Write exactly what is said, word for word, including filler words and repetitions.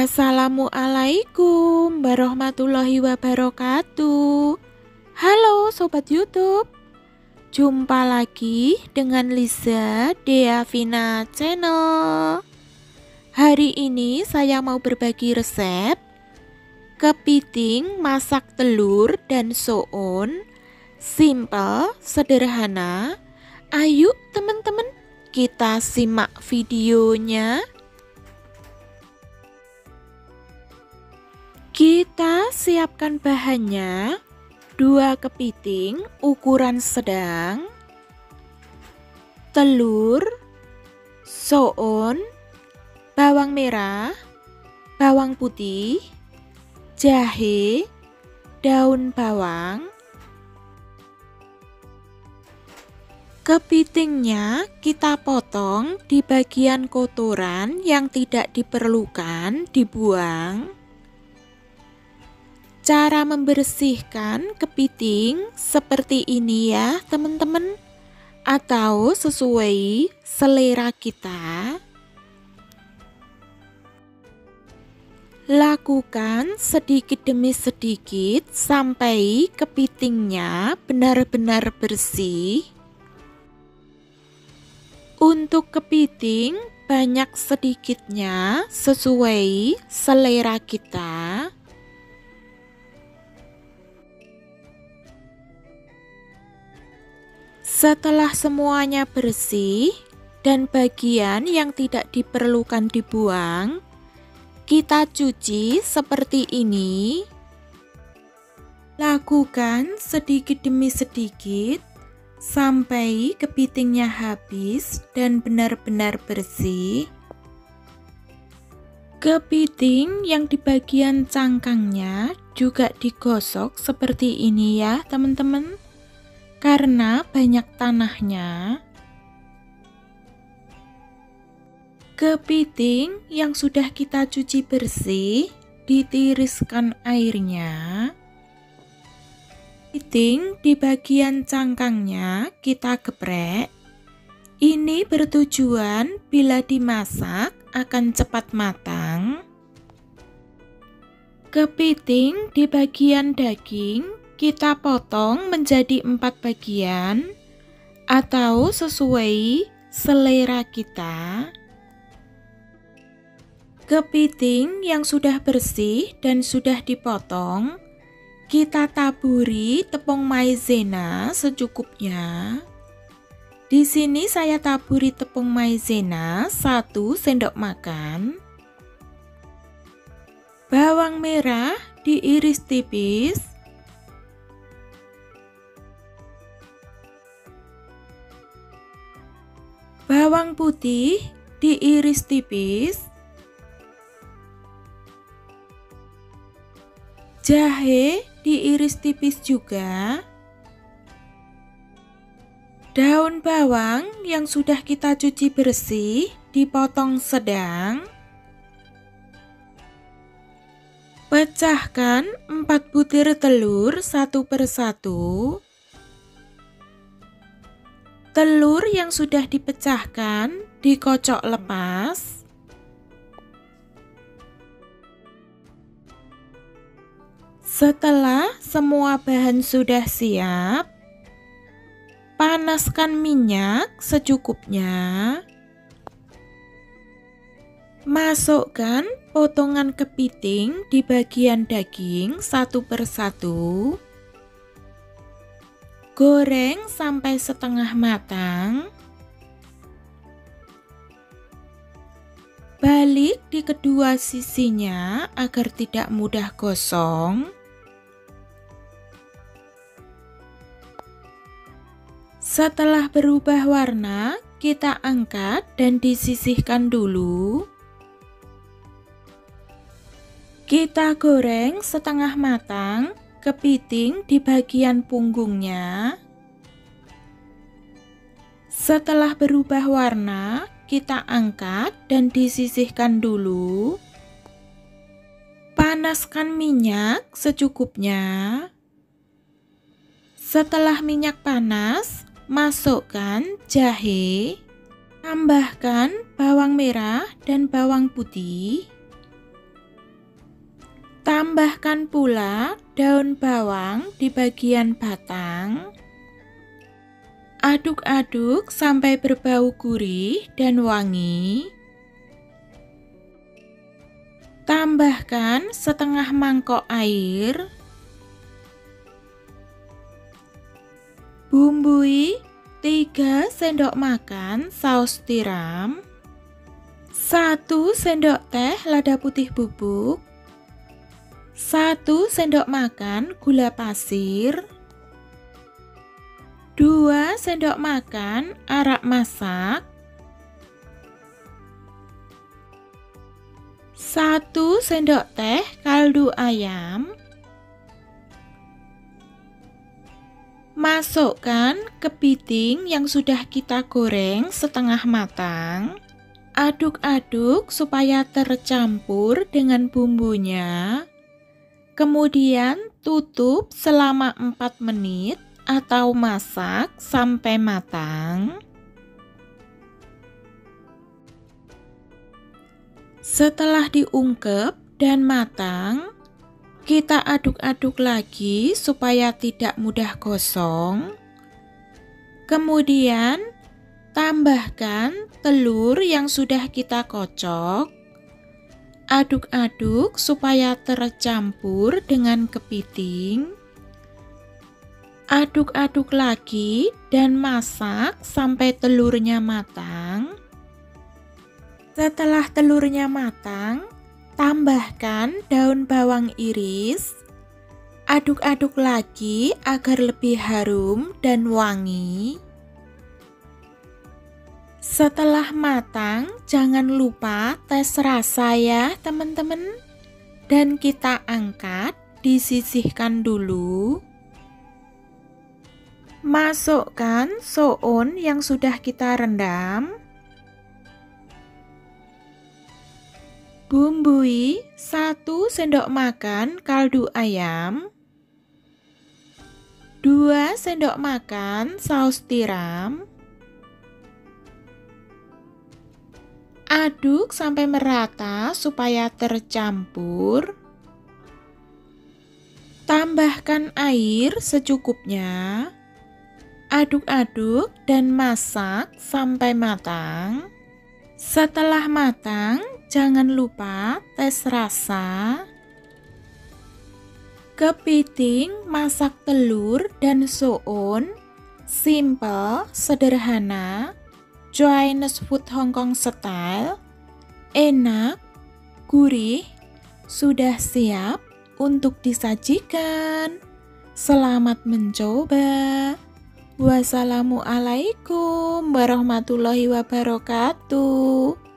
Assalamualaikum warahmatullahi wabarakatuh. Halo Sobat YouTube, jumpa lagi dengan Liza Deavina Channel. Hari ini saya mau berbagi resep kepiting masak telur dan soun. Simple, sederhana. Ayo teman-teman, kita simak videonya. Kita siapkan bahannya: dua kepiting ukuran sedang, telur, soun, bawang merah, bawang putih, jahe, daun bawang. Kepitingnya kita potong di bagian kotoran yang tidak diperlukan, dibuang. Cara membersihkan kepiting seperti ini ya teman-teman, atau sesuai selera kita. Lakukan sedikit demi sedikit sampai kepitingnya benar-benar bersih. Untuk kepiting banyak sedikitnya sesuai selera kita. Setelah semuanya bersih dan bagian yang tidak diperlukan dibuang, kita cuci seperti ini. Lakukan sedikit demi sedikit sampai kepitingnya habis dan benar-benar bersih. Kepiting yang di bagian cangkangnya juga digosok seperti ini ya teman-teman, karena banyak tanahnya. Kepiting yang sudah kita cuci bersih, ditiriskan airnya. Kepiting di bagian cangkangnya kita geprek. Ini bertujuan bila dimasak akan cepat matang. Kepiting di bagian daging kita potong menjadi empat bagian atau sesuai selera kita. Kepiting yang sudah bersih dan sudah dipotong, kita taburi tepung maizena secukupnya. Di sini saya taburi tepung maizena satu sendok makan. Bawang merah diiris tipis. Bawang putih diiris tipis. Jahe diiris tipis juga. Daun bawang yang sudah kita cuci bersih dipotong sedang. Pecahkan empat butir telur satu persatu. Telur yang sudah dipecahkan dikocok lepas. Setelah semua bahan sudah siap, panaskan minyak secukupnya. Masukkan potongan kepiting di bagian daging satu persatu. Goreng sampai setengah matang. Balik di kedua sisinya agar tidak mudah gosong. Setelah berubah warna, kita angkat dan disisihkan dulu. Kita goreng setengah matang kepiting di bagian punggungnya. Setelah berubah warna, kita angkat dan disisihkan dulu. Panaskan minyak secukupnya. Setelah minyak panas, masukkan jahe. Tambahkan bawang merah dan bawang putih. Tambahkan pula daun bawang di bagian batang. Aduk-aduk sampai berbau gurih dan wangi. Tambahkan setengah mangkok air. Bumbui tiga sendok makan saus tiram, satu sendok teh lada putih bubuk, satu sendok makan gula pasir, dua sendok makan arak masak, satu sendok teh kaldu ayam. Masukkan kepiting yang sudah kita goreng setengah matang. Aduk-aduk supaya tercampur dengan bumbunya. Kemudian tutup selama empat menit atau masak sampai matang. Setelah diungkep dan matang, kita aduk-aduk lagi supaya tidak mudah gosong. Kemudian tambahkan telur yang sudah kita kocok. Aduk-aduk supaya tercampur dengan kepiting. Aduk-aduk lagi dan masak sampai telurnya matang. Setelah telurnya matang, tambahkan daun bawang iris, aduk-aduk lagi agar lebih harum dan wangi. Setelah matang, jangan lupa tes rasa ya teman-teman. Dan kita angkat, disisihkan dulu. Masukkan soun yang sudah kita rendam. Bumbui satu sendok makan kaldu ayam, dua sendok makan saus tiram. Aduk sampai merata supaya tercampur. Tambahkan air secukupnya. Aduk-aduk dan masak sampai matang. Setelah matang, jangan lupa tes rasa. Kepiting, masak telur, dan soun. Simple, sederhana, Chinese food Hong Kong style. Enak, gurih, sudah siap untuk disajikan. Selamat mencoba. Wassalamualaikum warahmatullahi wabarakatuh.